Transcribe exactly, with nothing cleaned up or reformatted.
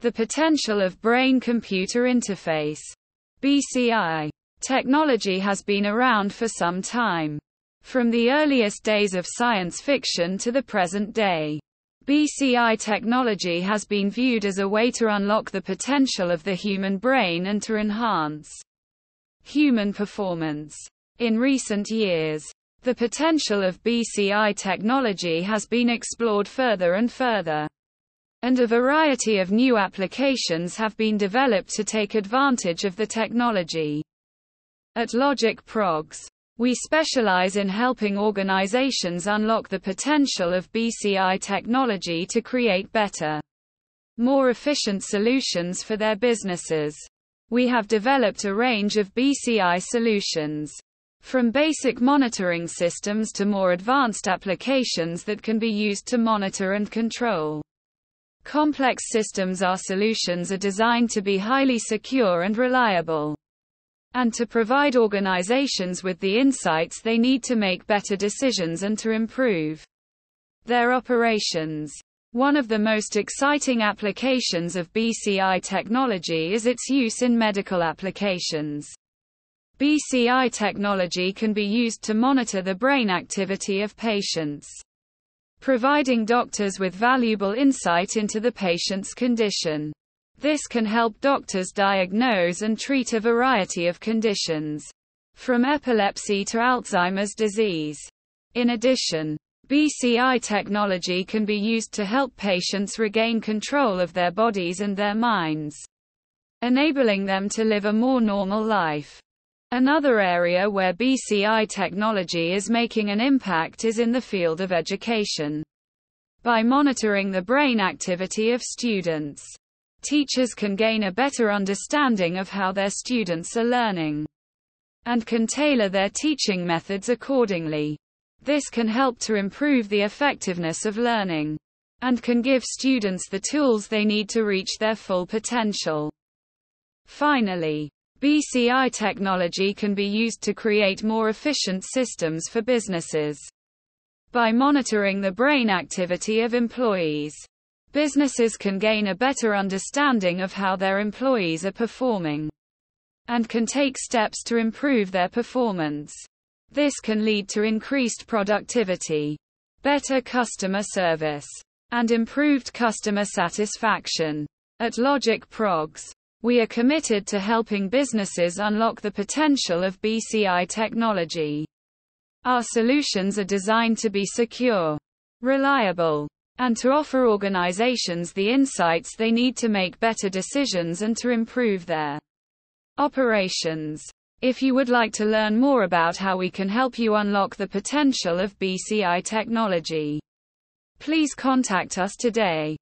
The potential of brain-computer interface. B C I technology has been around for some time. From the earliest days of science fiction to the present day, B C I technology has been viewed as a way to unlock the potential of the human brain and to enhance human performance. In recent years, the potential of B C I technology has been explored further and further, and a variety of new applications have been developed to take advantage of the technology. At Logic Progs, we specialize in helping organizations unlock the potential of B C I technology to create better, more efficient solutions for their businesses. We have developed a range of B C I solutions, from basic monitoring systems to more advanced applications that can be used to monitor and control complex systems. Our solutions are designed to be highly secure and reliable, and to provide organizations with the insights they need to make better decisions and to improve their operations. One of the most exciting applications of B C I technology is its use in medical applications. B C I technology can be used to monitor the brain activity of patients, providing doctors with valuable insight into the patient's condition. This can help doctors diagnose and treat a variety of conditions, from epilepsy to Alzheimer's disease. In addition, B C I technology can be used to help patients regain control of their bodies and their minds, enabling them to live a more normal life. Another area where B C I technology is making an impact is in the field of education. By monitoring the brain activity of students, teachers can gain a better understanding of how their students are learning, and can tailor their teaching methods accordingly. This can help to improve the effectiveness of learning, and can give students the tools they need to reach their full potential. Finally, B C I technology can be used to create more efficient systems for businesses. By monitoring the brain activity of employees, businesses can gain a better understanding of how their employees are performing, and can take steps to improve their performance. This can lead to increased productivity, better customer service, and improved customer satisfaction. At Logic Progs, we are committed to helping businesses unlock the potential of B C I technology. Our solutions are designed to be secure, reliable, and to offer organizations the insights they need to make better decisions and to improve their operations. If you would like to learn more about how we can help you unlock the potential of B C I technology, please contact us today.